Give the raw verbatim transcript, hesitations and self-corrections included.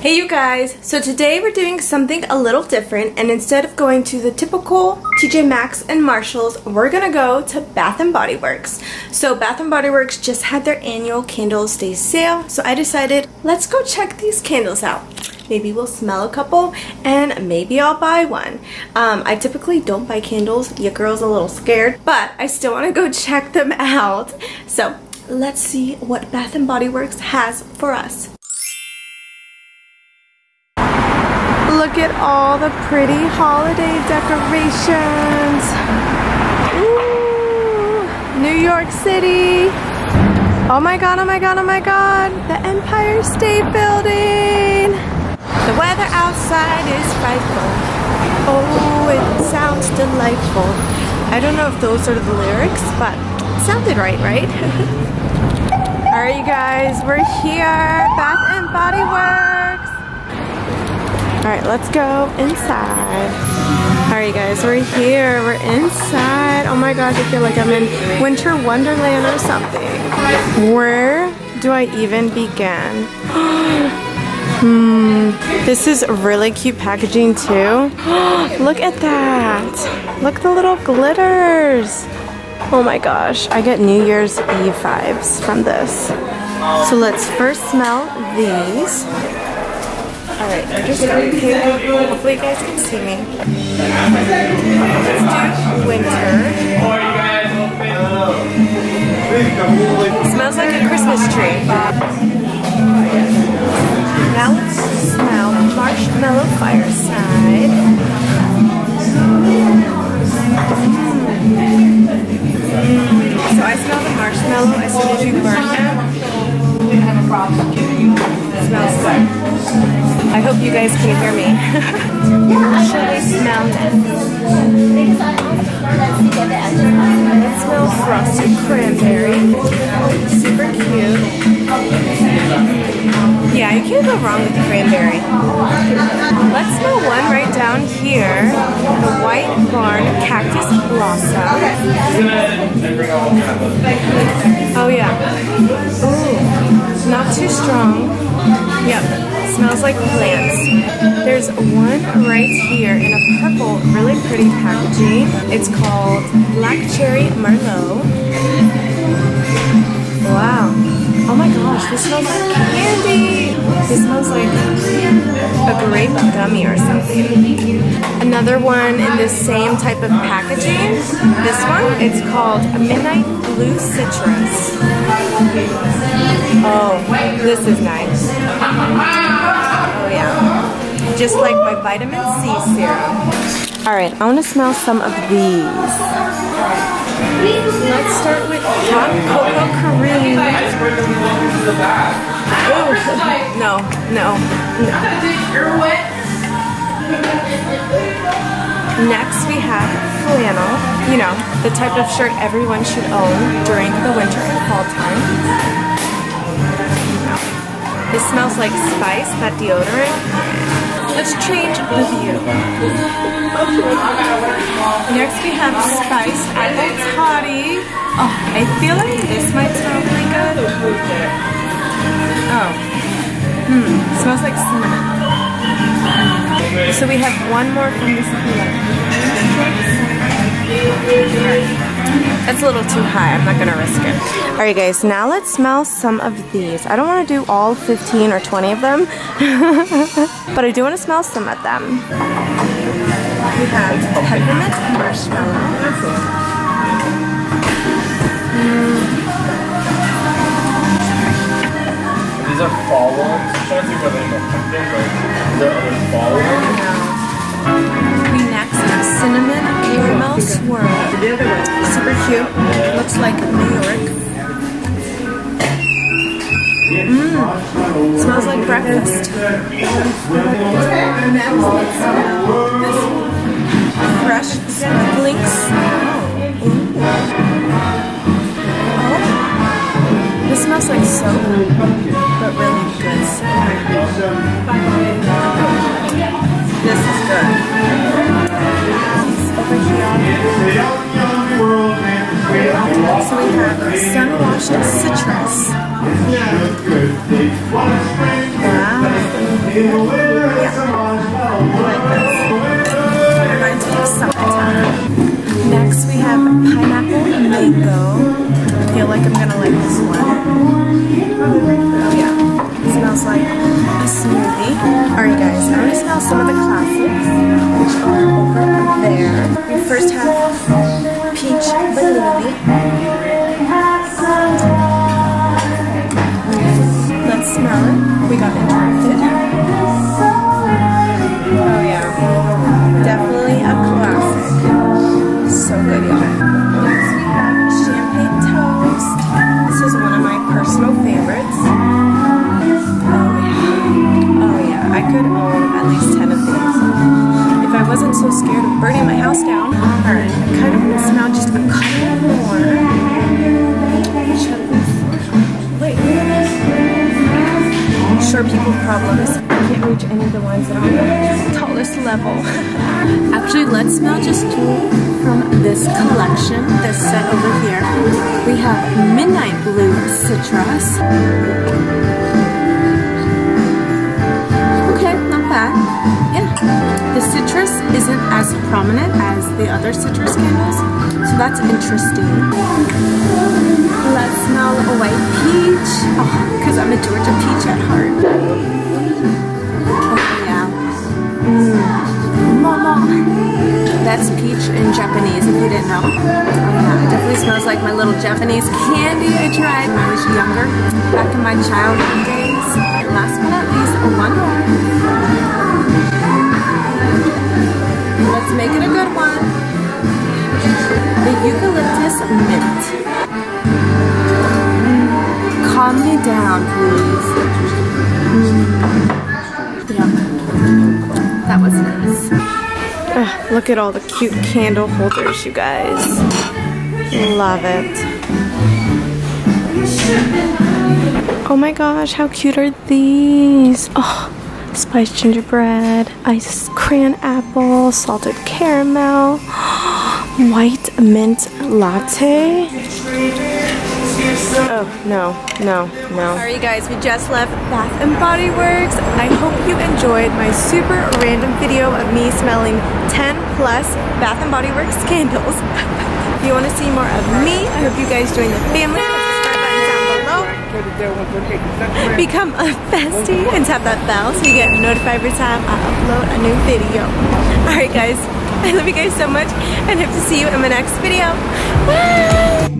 Hey you guys, so today we're doing something a little different, and instead of going to the typical T J Maxx and Marshalls, we're gonna go to Bath and Body Works. So Bath and Body Works just had their annual Candles Day sale, so I decided let's go check these candles out. Maybe we'll smell a couple and maybe I'll buy one. Um, I typically don't buy candles, your girl's a little scared, but I still wanna go check them out. So let's see what Bath and Body Works has for us. Look at all the pretty holiday decorations. Ooh, New York City. Oh my God, oh my God, oh my God. The Empire State Building. The weather outside is frightful. Oh, it sounds delightful. I don't know if those are the lyrics, but it sounded right, right? All right, you guys, we're here. Bath and Body Works. All right, let's go inside. All right, guys, we're here. We're inside. Oh my gosh, I feel like I'm in Winter Wonderland or something. Where do I even begin? Hmm, this is really cute packaging too. Look at that. Look at the little glitters. Oh my gosh, I get New Year's Eve vibes from this. So let's first smell these. Alright, I'm just going to pick, hopefully you guys can see me. Let's do winter. Smells like a Christmas tree. Now let's smell marshmallow fireside. So I smell the marshmallow as soon as you burn them. Smells good. I hope you guys can hear me. Should we smell this? It smells frosted cranberry. Super cute. Yeah, you can't go wrong with the cranberry. Let's smell one right down here. The White Barn Cactus Blossom. Oh yeah. Ooh, not too strong. Yep, smells like plants. There's one right here in a purple, really pretty packaging. It's called Black Cherry Merlot. Wow. Oh my gosh, this smells like candy. This smells like a grape gummy or something. Another one in the same type of packaging. This one, it's called Midnight Blue Citrus. Oh, this is nice. Oh yeah, just like my vitamin C serum. All right, I want to smell some of these. Let's start with hot cocoa cream. Oh, no, no, no. Next we have flannel, you know, the type of shirt everyone should own during the winter and fall time. This smells like spice, that deodorant. Let's change the view. Next we have spiced apple toddy. Oh, I feel like this might smell really good. Oh, hmm, smells like cinnamon. So we have one more from this here. That's a little too high. I'm not gonna risk it. All right, guys, now let's smell some of these. I don't want to do all fifteen or twenty of them, but I do want to smell some of them. We have peppermint marshmallow. Mm. These are fall ones. I'm trying to think whether they're pumpkin or they're other fall ones. We next have cinnamon caramel swirl. Super cute. Looks like New York. Mmm. Smells like breakfast. Next, let's smell this one. Fresh Blinks. Oh. This smells like soap, but really good soap. This is good. Over here. So we have sun-washed citrus. Wow. It reminds me of summertime. Next we have pineapple mango. I feel like I'm gonna like this one. Oh yeah, it smells like a smoothie. Alright guys, I'm gonna smell some of the classics, which are over there. We first have peach vanilla. Let's smell it. We got interrupted. Definitely a classic. So good, y'all. Next we have champagne toast. This is one of my personal favorites. Oh yeah. Oh yeah. I could own at least ten of these if I wasn't so scared of burning my house down. Alright, I kind of want to smell just a couple more. Wait. I'm sure people have problems. I can't reach any of the ones that are on the tallest level. Actually, let's smell just two from this collection, this set over here. We have Midnight Blue Citrus. Okay, not bad. Yeah, the citrus isn't as prominent as the other citrus candles, so that's interesting. Let's smell a white peach, because oh, I'm a Georgia peach at heart. Oh, yeah. Mm. That's peach in Japanese, if you didn't know. Oh yeah, it definitely smells like my little Japanese candy I tried when I was younger, back in my childhood days. And last but not least, one more. Let's make it a good one. The eucalyptus mint. Mm. Calm me down, please. Mm. Yeah. That was nice. Ugh, look at all the cute candle holders, you guys. Love it. Oh my gosh, how cute are these? Oh, spiced gingerbread, iced crayon apple, salted caramel, white mint latte. Oh, no, no, no. Sorry guys, we just left Bath and Body Works. I hope you enjoyed my super random video of me smelling ten plus Bath and Body Works candles. If you want to see more of me, I hope you guys join the family. Hit the subscribe button down below. Become a bestie and tap that bell so you get notified every time I upload a new video. Alright guys, I love you guys so much and hope to see you in my next video. Bye!